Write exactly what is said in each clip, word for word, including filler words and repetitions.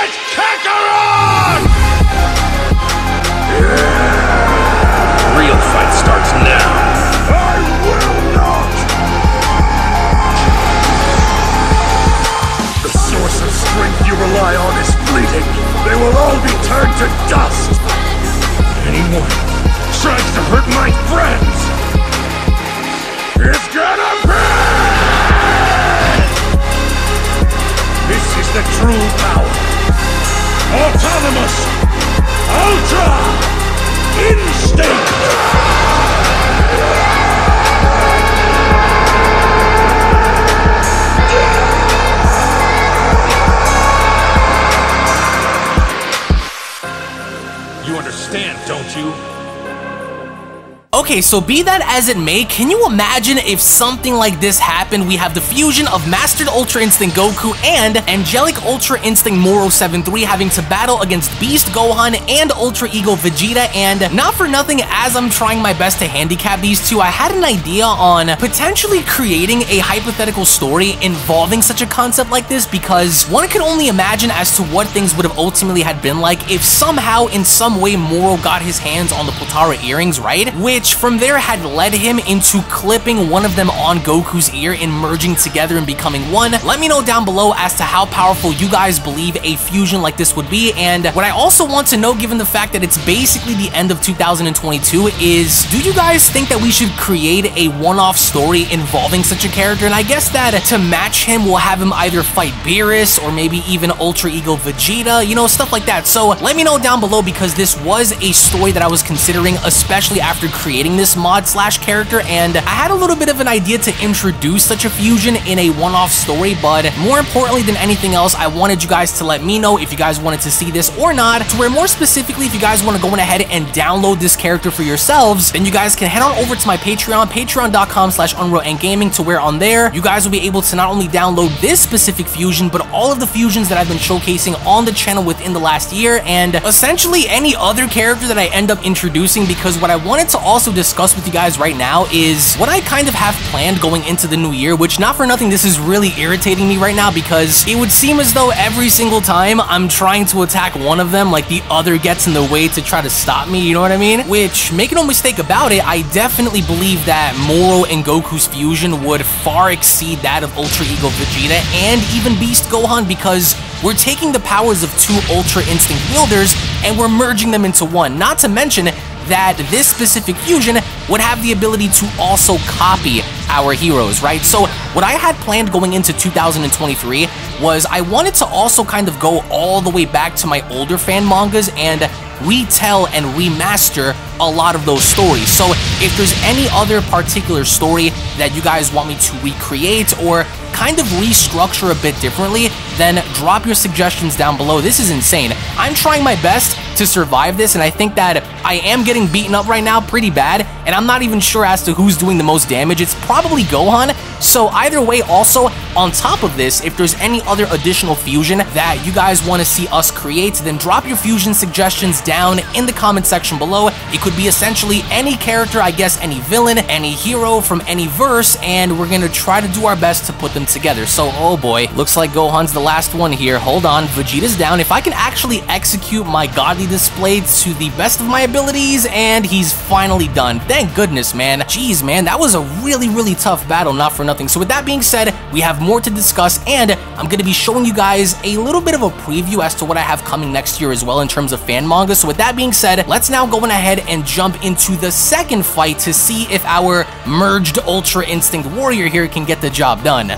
It's Kakarot! Yeah! Real fight starts now. I will not! The source of strength you rely on is fleeting. They will all be turned to dust. Anyone tries to hurt my friends, it's gonna be! This is the true power. Autonomous Ultra Instinct! You understand, don't you? Okay, so be that as it may, can you imagine if something like this happened? We have the fusion of Mastered Ultra Instinct Goku and Angelic Ultra Instinct Moro seven three having to battle against Beast Gohan and Ultra Ego Vegeta. And not for nothing, as I'm trying my best to handicap these two, I had an idea on potentially creating a hypothetical story involving such a concept like this, because one could only imagine as to what things would have ultimately had been like if somehow in some way Moro got his hands on the Potara earrings, right? Which from there had led him into clipping one of them on Goku's ear and merging together and becoming one. Let me know down below as to how powerful you guys believe a fusion like this would be. And what I also want to know, given the fact that it's basically the end of two thousand twenty-two, is do you guys think that we should create a one-off story involving such a character? And I guess that to match him, we'll have him either fight Beerus or maybe even Ultra Ego Vegeta, you know, stuff like that. So let me know down below, because this was a story that I was considering, especially after creating this mod slash character, and I had a little bit of an idea to introduce such a fusion in a one-off story. But more importantly than anything else, I wanted you guys to let me know if you guys wanted to see this or not, to where more specifically, if you guys want to go on ahead and download this character for yourselves, then you guys can head on over to my Patreon, patreon dot com slash unreal ent gaming, to where on there you guys will be able to not only download this specific fusion, but all of the fusions that I've been showcasing on the channel within the last year, and essentially any other character that I end up introducing. Because what I wanted to also discuss with you guys right now is what I kind of have planned going into the new year, which not for nothing, this is really irritating me right now, because it would seem as though every single time I'm trying to attack one of them, like the other gets in the way to try to stop me, you know what I mean? Which, make no mistake about it, I definitely believe that Moro and Goku's fusion would far exceed that of Ultra Ego Vegeta and even Beast Gohan, because we're taking the powers of two Ultra Instinct wielders and we're merging them into one. Not to mention that this specific fusion would have the ability to also copy our heroes, right? So what I had planned going into two thousand twenty-three was I wanted to also kind of go all the way back to my older fan mangas and retell and remaster a lot of those stories. So if there's any other particular story that you guys want me to recreate or kind of restructure a bit differently, then drop your suggestions down below. This is insane. I'm trying my best to survive this, and I think that I am getting beaten up right now pretty bad, and I'm not even sure as to who's doing the most damage. It's probably Gohan. So either way, also on top of this, if there's any other additional fusion that you guys want to see us create, then drop your fusion suggestions down in the comment section below. It could be essentially any character, I guess, any villain, any hero from any verse, and we're gonna try to do our best to put them together. So, oh boy, looks like Gohan's the last one here. Hold on, Vegeta's down. If I can actually execute my godly display to the best of my abilities, and he's finally done. Thank goodness, man. Jeez, man, that was a really, really tough battle, not for nothing. So with that being said, we have more to discuss, and I'm gonna be showing you guys a little bit of a preview as to what I have coming next year as well in terms of fan manga. So with that being said, let's now go on ahead and jump into the second fight to see if our merged Ultra Instinct warrior here can get the job done.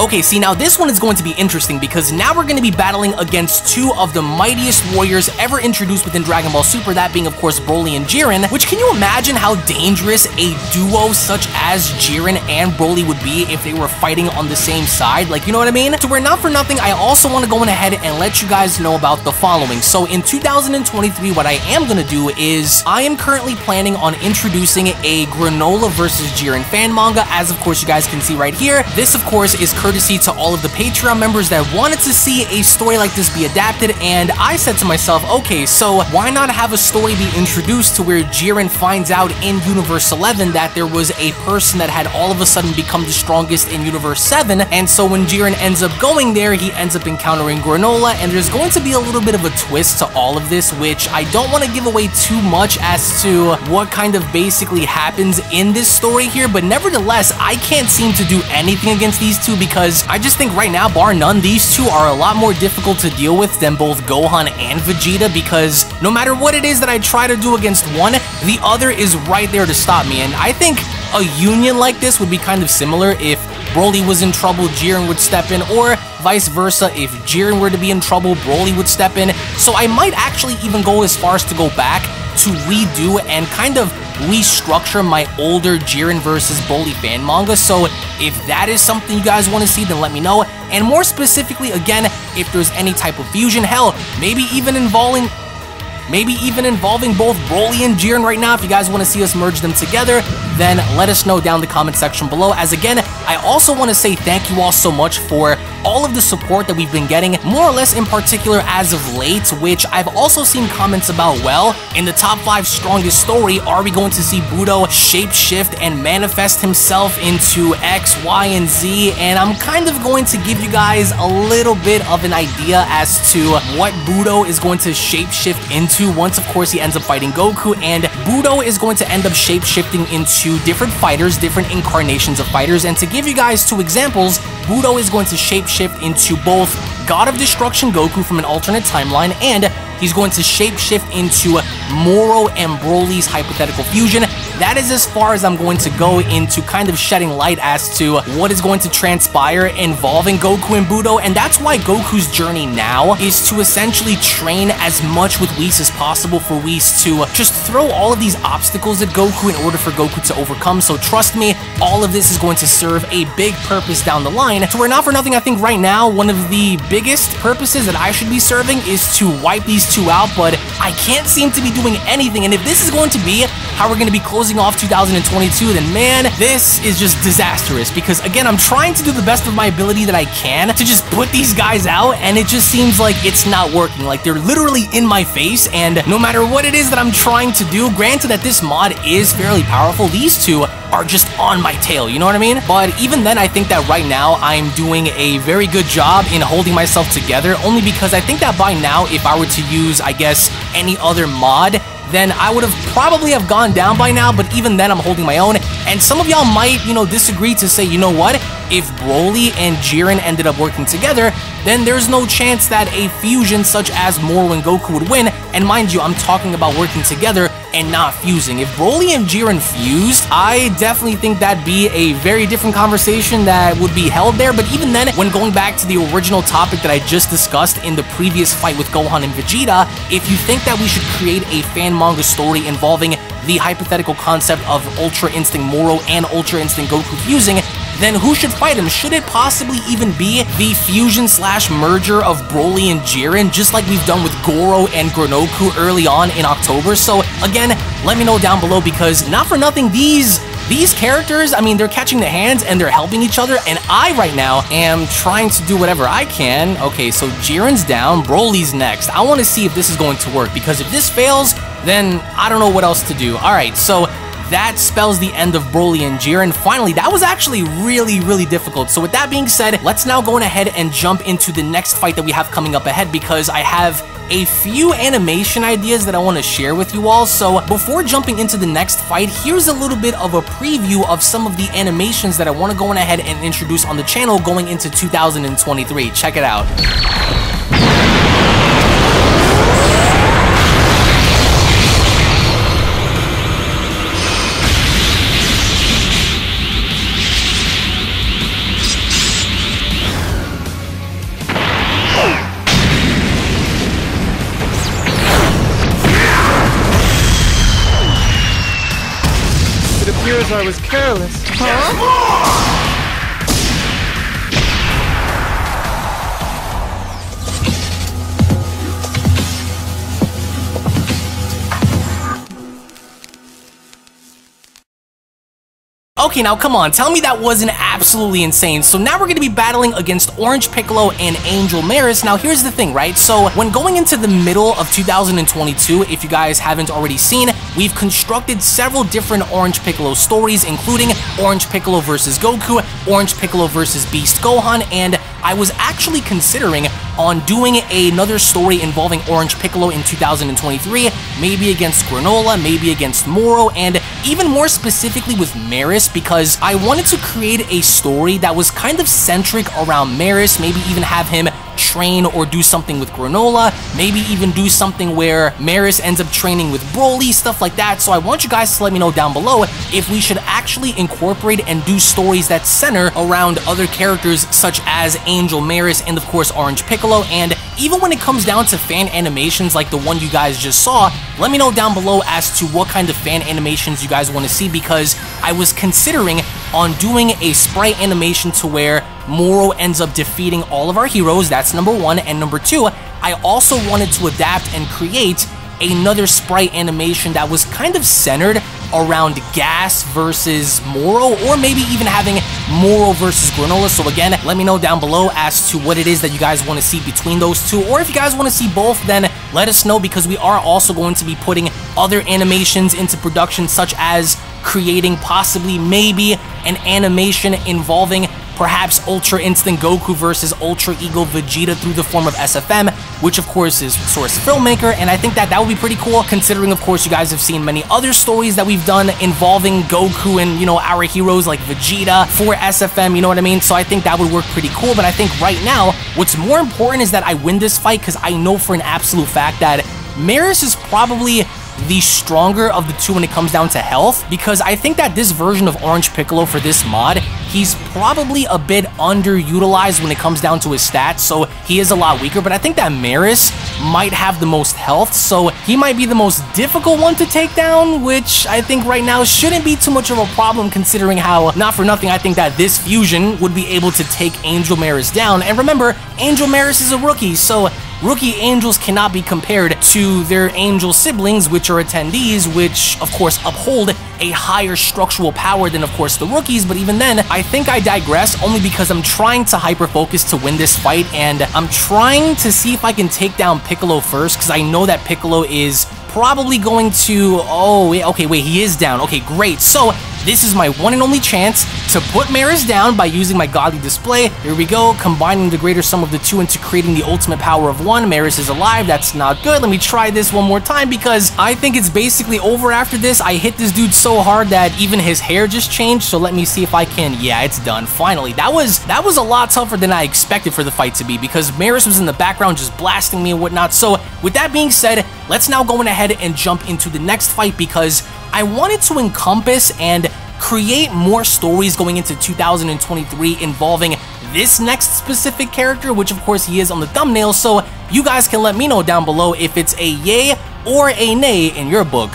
Okay, see, now this one is going to be interesting, because now we're going to be battling against two of the mightiest warriors ever introduced within Dragon Ball Super, that being, of course, Broly and Jiren, which, can you imagine how dangerous a duo such as Jiren and Broly would be if they were fighting on the same side? Like, you know what I mean? So we're not for nothing, I also want to go on ahead and let you guys know about the following. So in two thousand twenty-three, what I am going to do is I am currently planning on introducing a Granolah versus Jiren fan manga, as, of course, you guys can see right here. This, of course, is currently courtesy to all of the Patreon members that wanted to see a story like this be adapted, and I said to myself, okay, so why not have a story be introduced to where Jiren finds out in Universe eleven that there was a person that had all of a sudden become the strongest in Universe seven, and so when Jiren ends up going there, he ends up encountering Granolah, and there's going to be a little bit of a twist to all of this, which I don't want to give away too much as to what kind of basically happens in this story here, but nevertheless, I can't seem to do anything against these two because I just think right now, bar none, these two are a lot more difficult to deal with than both Gohan and Vegeta, because no matter what it is that I try to do against one, the other is right there to stop me, and I think a union like this would be kind of similar. If Broly was in trouble, Jiren would step in, or vice versa, if Jiren were to be in trouble, Broly would step in. So I might actually even go as far as to go back to redo and kind of restructure my older Jiren versus Broly fan manga. So if that is something you guys want to see, then let me know. And more specifically, again, if there's any type of fusion, hell, maybe even involving... Maybe even involving both Broly and Jiren right now. If you guys want to see us merge them together, then let us know down in the comment section below. As again, I also want to say thank you all so much for all of the support that we've been getting, more or less in particular as of late, which I've also seen comments about, well, in the top five strongest story, are we going to see Budo shapeshift and manifest himself into X, Y, and Z? And I'm kind of going to give you guys a little bit of an idea as to what Budo is going to shapeshift into once, of course, he ends up fighting Goku, and Budo is going to end up shape-shifting into different fighters, different incarnations of fighters, and to give you guys two examples, Budo is going to shape-shift into both God of Destruction Goku from an alternate timeline, and he's going to shape-shift into Moro and Broly's hypothetical fusion. That is as far as I'm going to go into kind of shedding light as to what is going to transpire involving Goku and Budo, and that's why Goku's journey now is to essentially train as much with Whis as possible for Whis to just throw all of these obstacles at Goku in order for Goku to overcome. So trust me, all of this is going to serve a big purpose down the line. So we're not for nothing, I think right now, one of the biggest purposes that I should be serving is to wipe these two out, but I can't seem to be doing anything, and if this is going to be how we're going to be closing off two thousand twenty-two, then man, this is just disastrous, because again, I'm trying to do the best of my ability that I can to just put these guys out, and it just seems like it's not working. Like, they're literally in my face, and no matter what it is that I'm trying to do, granted that this mod is fairly powerful, these two are just on my tail, you know what I mean? But even then, I think that right now, I'm doing a very good job in holding myself together, only because I think that by now, if I were to use, I guess, any other mod, then I would have probably have gone down by now, but even then, I'm holding my own. And some of y'all might, you know, disagree to say, you know what? If Broly and Jiren ended up working together, then there's no chance that a fusion such as Moro and Goku would win. And mind you, I'm talking about working together and not fusing. If Broly and Jiren fused, I definitely think that'd be a very different conversation that would be held there. But even then, when going back to the original topic that I just discussed in the previous fight with Gohan and Vegeta, if you think that we should create a fan manga story involving the hypothetical concept of Ultra Instinct Moro and Ultra Instinct Goku fusing, then who should fight him? Should it possibly even be the fusion slash merger of Broly and Jiren, just like we've done with Goro and Granoku early on in October? So again, let me know down below, because not for nothing, these These characters, I mean, they're catching the hands and they're helping each other, and I right now am trying to do whatever I can. Okay, so Jiren's down, Broly's next. I want to see if this is going to work, because if this fails, then I don't know what else to do. All right, so that spells the end of Broly and Jiren. Finally, that was actually really, really difficult. So with that being said, let's now go on ahead and jump into the next fight that we have coming up ahead, because I have a few animation ideas that I want to share with you all. So before jumping into the next fight, here's a little bit of a preview of some of the animations that I want to go on ahead and introduce on the channel going into two thousand twenty-three. Check it out. I was careless. Huh? Okay, now come on, tell me that wasn't absolutely insane. So now we're gonna be battling against Orange Piccolo and Angel Maris. Now here's the thing, right? So when going into the middle of two thousand twenty-two, if you guys haven't already seen, we've constructed several different Orange Piccolo stories, including Orange Piccolo versus Goku, Orange Piccolo versus Beast Gohan, and I was actually considering on doing another story involving Orange Piccolo in two thousand twenty-three, maybe against Granolah, maybe against Moro, and even more specifically with Maris, because I wanted to create a story that was kind of centric around Maris, maybe even have him train or do something with Granolah, maybe even do something where Maris ends up training with Broly, stuff like that. So I want you guys to let me know down below if we should actually incorporate and do stories that center around other characters such as Angel Maris and of course Orange Piccolo. And even when it comes down to fan animations like the one you guys just saw, let me know down below as to what kind of fan animations you guys want to see, because I was considering on doing a sprite animation to where Moro ends up defeating all of our heroes. That's number one. And number two, I also wanted to adapt and create another sprite animation that was kind of centered around Gas versus Moro, or maybe even having Moro versus Granolah. So again, let me know down below as to what it is that you guys want to see between those two, or if you guys want to see both, then let us know, because we are also going to be putting other animations into production, such as creating possibly maybe an animation involving perhaps Ultra Instinct Goku versus Ultra Ego Vegeta through the form of S F M, which of course is Source Filmmaker, and I think that that would be pretty cool, considering of course you guys have seen many other stories that we've done involving Goku and, you know, our heroes like Vegeta for S F M, you know what I mean? So I think that would work pretty cool. But I think right now what's more important is that I win this fight, because I know for an absolute fact that Maris is probably the stronger of the two when it comes down to health, because I think that this version of Orange Piccolo for this mod, he's probably a bit underutilized when it comes down to his stats, so he is a lot weaker. But I think that Maris might have the most health, so he might be the most difficult one to take down, which I think right now shouldn't be too much of a problem, considering how, not for nothing, I think that this fusion would be able to take Angel Maris down. And remember, Angel Maris is a rookie, so rookie angels cannot be compared to their angel siblings, which are attendees, which of course uphold a higher structural power than of course the rookies. But even then, I think I digress, only because I'm trying to hyper focus to win this fight, and I'm trying to see if I can take down Piccolo first, because I know that Piccolo is probably going to, oh okay, wait, he is down. Okay, great. So this is my one and only chance to put Maris down by using my godly display. Here we go, combining the greater sum of the two into creating the ultimate power of one. Maris is alive, that's not good. Let me try this one more time, because I think it's basically over after this. I hit this dude so hard that even his hair just changed, so let me see if I can, yeah, it's done, finally. That was, that was a lot tougher than I expected for the fight to be, because Maris was in the background just blasting me and whatnot. So with that being said, let's now go on ahead and jump into the next fight, because I wanted to encompass and create more stories going into two thousand twenty-three involving this next specific character, which of course he is on the thumbnail. So you guys can let me know down below if it's a yay or a nay in your book.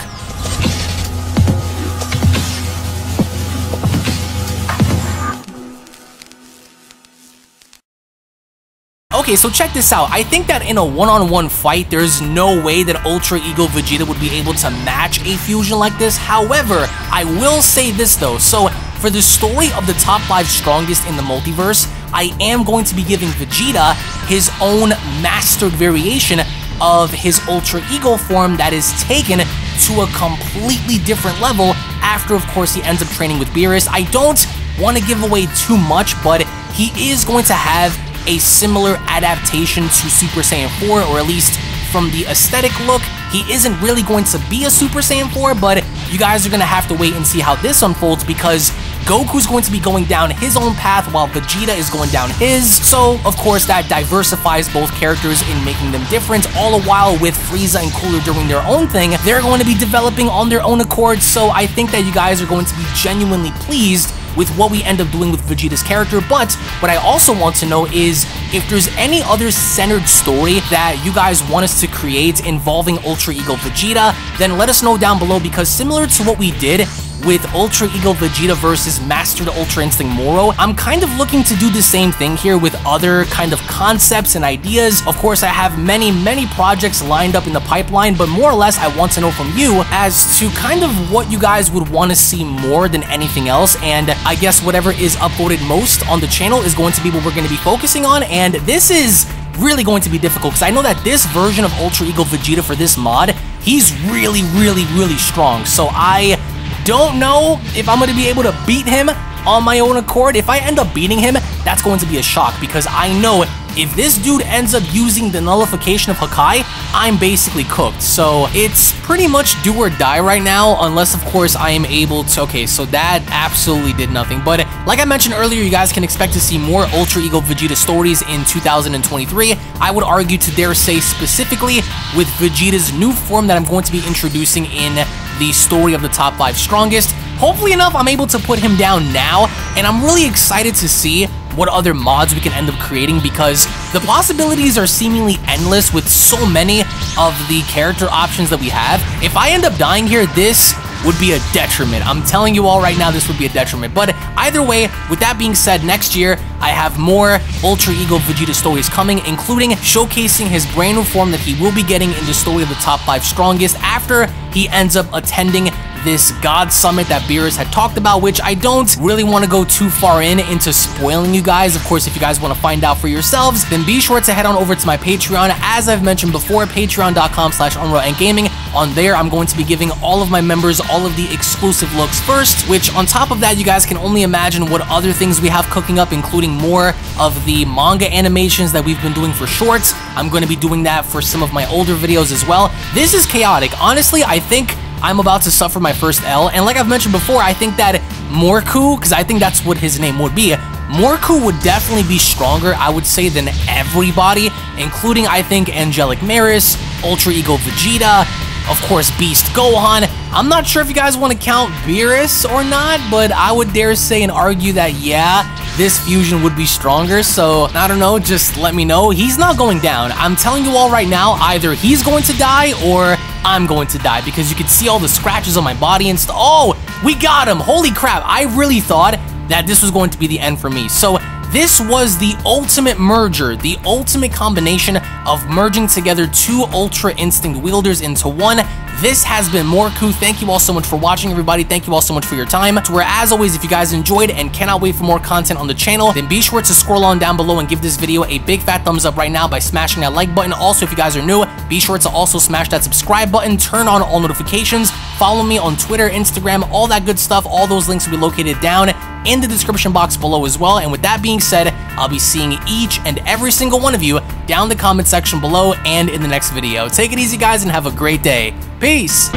Okay, so check this out. I think that in a one-on-one fight, there's no way that Ultra Ego Vegeta would be able to match a fusion like this. However, I will say this though. So for the story of the top five strongest in the multiverse, I am going to be giving Vegeta his own mastered variation of his Ultra Ego form that is taken to a completely different level after, of course, he ends up training with Beerus. I don't want to give away too much, but he is going to have a similar adaptation to Super Saiyan four, or at least from the aesthetic look. He isn't really going to be a Super Saiyan four, but you guys are going to have to wait and see how this unfolds, because Goku's going to be going down his own path while Vegeta is going down his. So of course that diversifies both characters in making them different, all the while with Frieza and Cooler doing their own thing. They're going to be developing on their own accord, so I think that you guys are going to be genuinely pleased with what we end up doing with Vegeta's character. But what I also want to know is if there's any other centered story that you guys want us to create involving Ultra Ego Vegeta, then let us know down below, because similar to what we did with Ultra Ego Vegeta versus Mastered Ultra Instinct Moro, I'm kind of looking to do the same thing here with other kind of concepts and ideas. Of course, I have many, many projects lined up in the pipeline, but more or less, I want to know from you as to kind of what you guys would want to see more than anything else, and I guess whatever is upvoted most on the channel is going to be what we're going to be focusing on, and this is really going to be difficult because I know that this version of Ultra Ego Vegeta for this mod, he's really, really, really strong, so I don't know if I'm going to be able to beat him on my own accord. If I end up beating him, that's going to be a shock because I know if this dude ends up using the nullification of Hakai, I'm basically cooked. So it's pretty much do or die right now, unless of course I am able to... Okay, so that absolutely did nothing. But like I mentioned earlier, you guys can expect to see more Ultra Ego Vegeta stories in two thousand twenty-three. I would argue to dare say specifically with Vegeta's new form that I'm going to be introducing in the story of the top five strongest. Hopefully enough, I'm able to put him down now, and I'm really excited to see what other mods we can end up creating because the possibilities are seemingly endless with so many of the character options that we have. If I end up dying here, this would be a detriment. I'm telling you all right now, this would be a detriment. But either way, with that being said, next year, I have more Ultra Ego Vegeta stories coming, including showcasing his brand new form that he will be getting in the story of the top five strongest after he ends up attending this God Summit that Beerus had talked about, which I don't really want to go too far in into spoiling you guys. Of course, if you guys want to find out for yourselves, then be sure to head on over to my Patreon. As I've mentioned before, patreon dot com slash Unreal Ent Gaming. On there, I'm going to be giving all of my members all of the exclusive looks first, which on top of that, you guys can only imagine what other things we have cooking up, including more of the manga animations that we've been doing for shorts. I'm going to be doing that for some of my older videos as well. This is chaotic. Honestly, I think I'm about to suffer my first L, and like I've mentioned before, I think that Morku, because I think that's what his name would be, Morku would definitely be stronger, I would say, than everybody, including, I think, Angelic Maris, Ultra Ego Vegeta, of course, Beast Gohan. I'm not sure if you guys want to count Beerus or not, but I would dare say and argue that, yeah, this fusion would be stronger. So, I don't know, just let me know. He's not going down. I'm telling you all right now, either he's going to die or I'm going to die because you can see all the scratches on my body and stuff. Oh, we got him. Holy crap. I really thought that this was going to be the end for me. So, this was the ultimate merger, the ultimate combination of merging together two Ultra Instinct wielders into one. This has been Morku. Thank you all so much for watching, everybody. Thank you all so much for your time. To where, as always, if you guys enjoyed and cannot wait for more content on the channel, then be sure to scroll on down below and give this video a big fat thumbs up right now by smashing that like button. Also, if you guys are new, be sure to also smash that subscribe button, turn on all notifications, follow me on Twitter, Instagram, all that good stuff. All those links will be located down in the description box below as well. And with that being said, I'll be seeing each and every single one of you down in the comment section below and in the next video. Take it easy, guys, and have a great day. Peace!